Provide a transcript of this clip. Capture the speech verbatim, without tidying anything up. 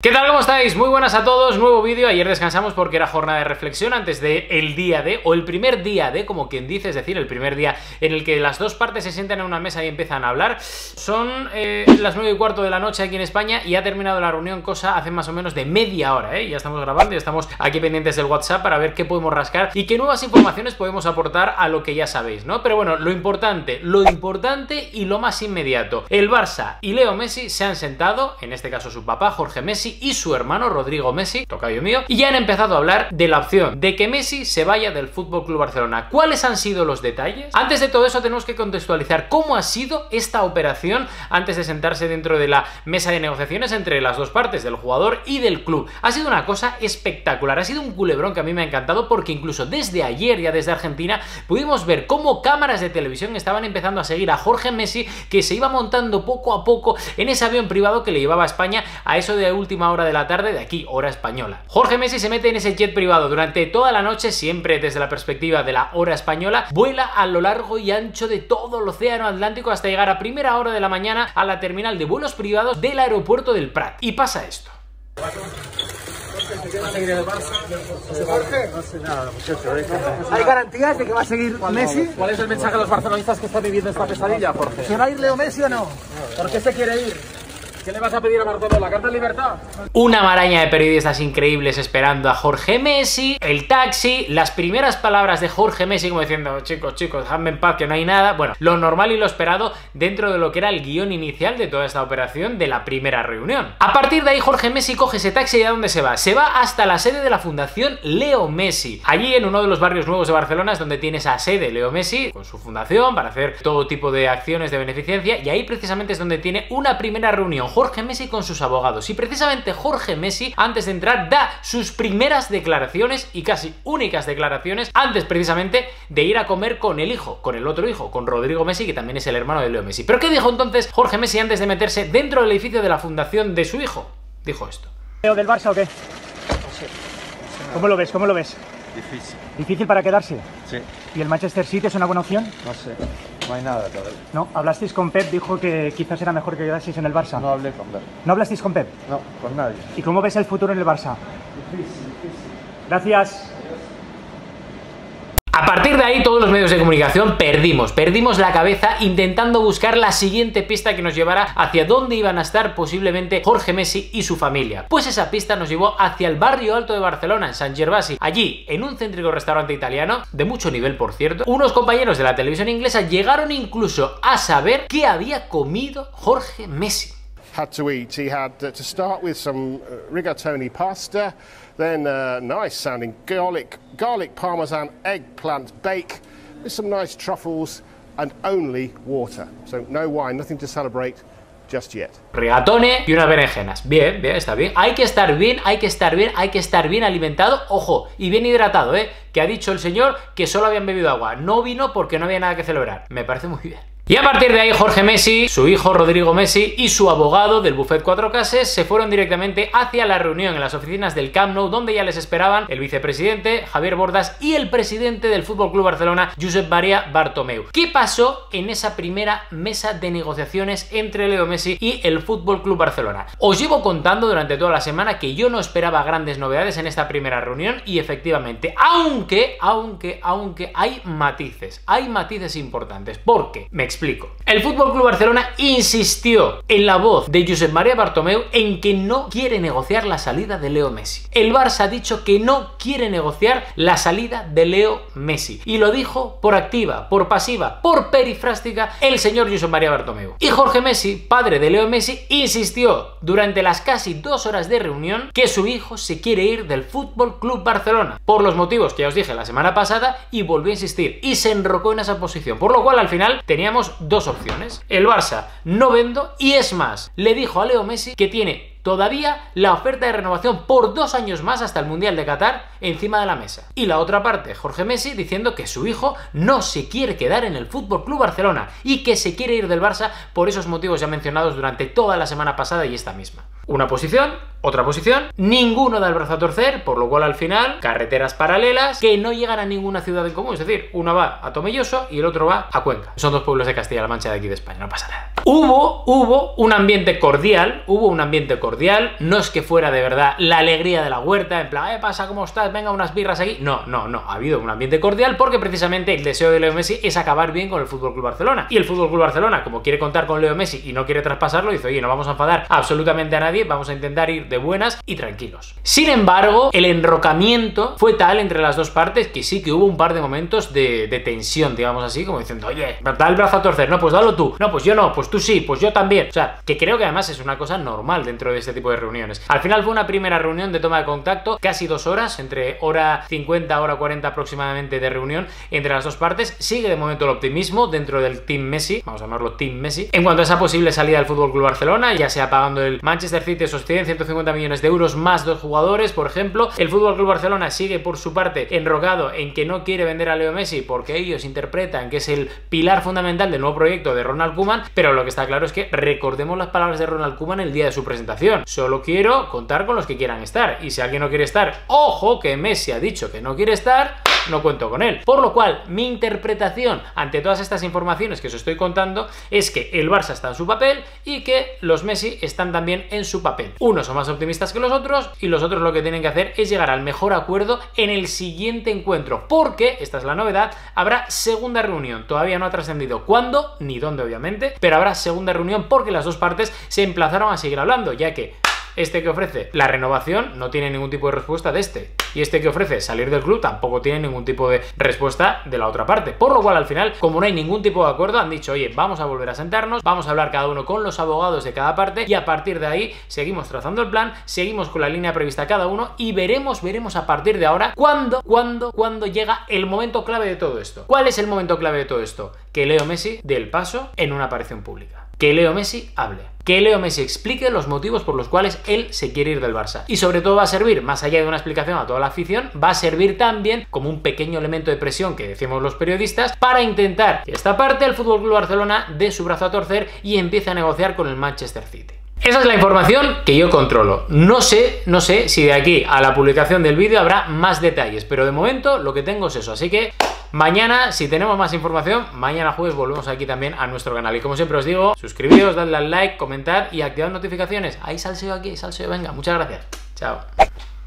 ¿Qué tal? ¿Cómo estáis? Muy buenas a todos, nuevo vídeo. Ayer descansamos porque era jornada de reflexión antes del día de, o el primer día de, como quien dice, es decir, el primer día en el que las dos partes se sientan en una mesa y empiezan a hablar. Son eh, las nueve y cuarto de la noche aquí en España y ha terminado la reunión, cosa hace más o menos de media hora, ¿eh? Ya estamos grabando, ya estamos aquí pendientes del WhatsApp para ver qué podemos rascar y qué nuevas informaciones podemos aportar a lo que ya sabéis, ¿no? Pero bueno, lo importante, lo importante y lo más inmediato. El Barça y Leo Messi se han sentado, en este caso su papá, Jorge Messi, y su hermano Rodrigo Messi, tocayo mío, y ya han empezado a hablar de la opción de que Messi se vaya del Fútbol Club Barcelona. ¿Cuáles han sido los detalles? Antes de todo eso tenemos que contextualizar cómo ha sido esta operación antes de sentarse dentro de la mesa de negociaciones entre las dos partes, del jugador y del club. Ha sido una cosa espectacular, ha sido un culebrón que a mí me ha encantado porque incluso desde ayer, ya desde Argentina, pudimos ver cómo cámaras de televisión estaban empezando a seguir a Jorge Messi, que se iba montando poco a poco en ese avión privado que le llevaba a España a eso de última última hora de la tarde de aquí, hora española. Jorge Messi se mete en ese jet privado durante toda la noche, siempre desde la perspectiva de la hora española, vuela a lo largo y ancho de todo el océano Atlántico hasta llegar a primera hora de la mañana a la terminal de vuelos privados del aeropuerto del Prat. Y pasa esto. ¿Va a seguir el Barça? ¿Jorge? No sé nada, muchachos. ¿Hay garantías de que va a seguir Messi? ¿Cuál es el mensaje a los barcelonistas que están viviendo esta pesadilla, Jorge? ¿Se va a ir Leo Messi o no? ¿Por qué se quiere ir? ¿Qué le vas a pedir a Bartomeu? ¿La carta de libertad? Una maraña de periodistas increíbles esperando a Jorge Messi, el taxi, las primeras palabras de Jorge Messi como diciendo, chicos, chicos, dejadme en paz que no hay nada. Bueno, lo normal y lo esperado dentro de lo que era el guión inicial de toda esta operación de la primera reunión. A partir de ahí Jorge Messi coge ese taxi y ¿a dónde se va? Se va hasta la sede de la fundación Leo Messi. Allí en uno de los barrios nuevos de Barcelona es donde tiene esa sede Leo Messi con su fundación para hacer todo tipo de acciones de beneficencia y ahí precisamente es donde tiene una primera reunión Jorge Messi con sus abogados y precisamente Jorge Messi antes de entrar da sus primeras declaraciones y casi únicas declaraciones antes precisamente de ir a comer con el hijo, con el otro hijo, con Rodrigo Messi que también es el hermano de Leo Messi. ¿Pero qué dijo entonces Jorge Messi antes de meterse dentro del edificio de la fundación de su hijo? Dijo esto. ¿Leo del Barça o qué? Sí. ¿Cómo lo ves? ¿Cómo lo ves? Difícil. ¿Difícil para quedarse? Sí. ¿Y el Manchester City es una buena opción? No sé. No hay nada todavía. No, hablasteis con Pep, dijo que quizás era mejor que quedaseis en el Barça. No hablé con Pep. ¿No hablasteis con Pep? No, con nadie. ¿Y cómo ves el futuro en el Barça? Difícil, difícil. Gracias. A partir de ahí todos los medios de comunicación perdimos, perdimos la cabeza intentando buscar la siguiente pista que nos llevara hacia dónde iban a estar posiblemente Jorge Messi y su familia. Pues esa pista nos llevó hacia el barrio alto de Barcelona, en Sant Gervasi. Allí, en un céntrico restaurante italiano, de mucho nivel por cierto, unos compañeros de la televisión inglesa llegaron incluso a saber qué había comido Jorge Messi. Had to eat. He had uh, to start with some uh, rigatoni pasta, then uh, nice-sounding garlic, garlic parmesan, eggplant bake with some nice truffles, and only water. So no wine, nothing to celebrate. Just yet. Rigatone y unas berenjenas. Bien, bien, está bien. Hay que estar bien, hay que estar bien, hay que estar bien alimentado, ojo, y bien hidratado, ¿eh? Que ha dicho el señor que solo habían bebido agua. No vino porque no había nada que celebrar. Me parece muy bien. Y a partir de ahí Jorge Messi, su hijo Rodrigo Messi y su abogado del Buffet Cuatro Cases se fueron directamente hacia la reunión en las oficinas del Camp Nou donde ya les esperaban el vicepresidente Javier Bordas y el presidente del Fútbol Club Barcelona Josep María Bartomeu. ¿Qué pasó en esa primera mesa de negociaciones entre Leo Messi y el Fútbol Club Barcelona? Os llevo contando durante toda la semana que yo no esperaba grandes novedades en esta primera reunión y efectivamente, aunque, aunque, aunque hay matices, hay matices importantes. ¿Por qué? Me explico. Explico. El Fútbol Club Barcelona insistió en la voz de Josep María Bartomeu en que no quiere negociar la salida de Leo Messi. El Barça ha dicho que no quiere negociar la salida de Leo Messi. Y lo dijo por activa, por pasiva, por perifrástica el señor Josep María Bartomeu. Y Jorge Messi, padre de Leo Messi, insistió durante las casi dos horas de reunión que su hijo se quiere ir del Fútbol Club Barcelona. Por los motivos que ya os dije la semana pasada y volvió a insistir. Y se enrocó en esa posición. Por lo cual al final teníamos dos opciones. El Barça no vendo y es más, le dijo a Leo Messi que tiene todavía la oferta de renovación por dos años más hasta el Mundial de Qatar encima de la mesa. Y la otra parte, Jorge Messi diciendo que su hijo no se quiere quedar en el Fútbol Club Barcelona y que se quiere ir del Barça por esos motivos ya mencionados durante toda la semana pasada y esta misma. una posición, otra posición, ninguno da el brazo a torcer, por lo cual al final carreteras paralelas que no llegan a ninguna ciudad en común, es decir, una va a Tomelloso y el otro va a Cuenca. Son dos pueblos de Castilla-La Mancha de aquí de España, no pasa nada. Hubo, hubo un ambiente cordial, hubo un ambiente cordial, no es que fuera de verdad la alegría de la huerta, en plan, eh, pasa, ¿cómo estás? Venga, unas birras aquí. No, no, no, ha habido un ambiente cordial porque precisamente el deseo de Leo Messi es acabar bien con el Fútbol Club Barcelona. Y el Fútbol Club Barcelona, como quiere contar con Leo Messi y no quiere traspasarlo, dice, oye, no vamos a enfadar absolutamente a nadie, vamos a intentar ir de buenas y tranquilos. Sin embargo, el enrocamiento fue tal entre las dos partes que sí que hubo un par de momentos de, de tensión, digamos así, como diciendo, oye, da el brazo a torcer, no, pues dalo tú, no, pues yo no, pues tú sí, pues yo también. O sea, que creo que además es una cosa normal dentro de este tipo de reuniones. Al final fue una primera reunión de toma de contacto, casi dos horas, entre hora cincuenta, hora cuarenta aproximadamente de reunión entre las dos partes. Sigue de momento el optimismo dentro del Team Messi, vamos a llamarlo Team Messi, en cuanto a esa posible salida del Fútbol Club Barcelona, ya sea pagando el Manchester City esos cien, ciento cincuenta millones de euros más dos jugadores, por ejemplo. El Fútbol Club Barcelona sigue por su parte enrocado en que no quiere vender a Leo Messi porque ellos interpretan que es el pilar fundamental del nuevo proyecto de Ronald Koeman, pero lo que está claro es que recordemos las palabras de Ronald Koeman el día de su presentación. Solo quiero contar con los que quieran estar, y si alguien no quiere estar, ojo que Messi ha dicho que no quiere estar, no cuento con él. Por lo cual, mi interpretación ante todas estas informaciones que os estoy contando es que el Barça está en su papel y que los Messi están también en su papel. Unos son más optimistas que los otros y los otros lo que tienen que hacer es llegar al mejor acuerdo en el siguiente encuentro, porque, esta es la novedad, habrá segunda reunión. Todavía no ha trascendido cuándo ni dónde, obviamente, pero habrá segunda reunión porque las dos partes se emplazaron a seguir hablando, ya que este que ofrece la renovación no tiene ningún tipo de respuesta de este. Y este que ofrece salir del club tampoco tiene ningún tipo de respuesta de la otra parte. Por lo cual, al final, como no hay ningún tipo de acuerdo, han dicho, oye, vamos a volver a sentarnos, vamos a hablar cada uno con los abogados de cada parte y a partir de ahí seguimos trazando el plan, seguimos con la línea prevista cada uno y veremos, veremos a partir de ahora cuándo, cuándo, cuándo llega el momento clave de todo esto. ¿Cuál es el momento clave de todo esto? Que Leo Messi dé el paso en una aparición pública. Que Leo Messi hable, que Leo Messi explique los motivos por los cuales él se quiere ir del Barça. Y sobre todo va a servir, más allá de una explicación a toda la afición, va a servir también como un pequeño elemento de presión que decimos los periodistas para intentar que esta parte del Fútbol Club Barcelona dé su brazo a torcer y empiece a negociar con el Manchester City. Esa es la información que yo controlo. No sé, no sé si de aquí a la publicación del vídeo habrá más detalles, pero de momento lo que tengo es eso, así que mañana, si tenemos más información, mañana jueves volvemos aquí también a nuestro canal. Y como siempre os digo, suscribiros, dadle al like, comentad y activad notificaciones. Ahí salseo, aquí, salseo, venga, muchas gracias. Chao.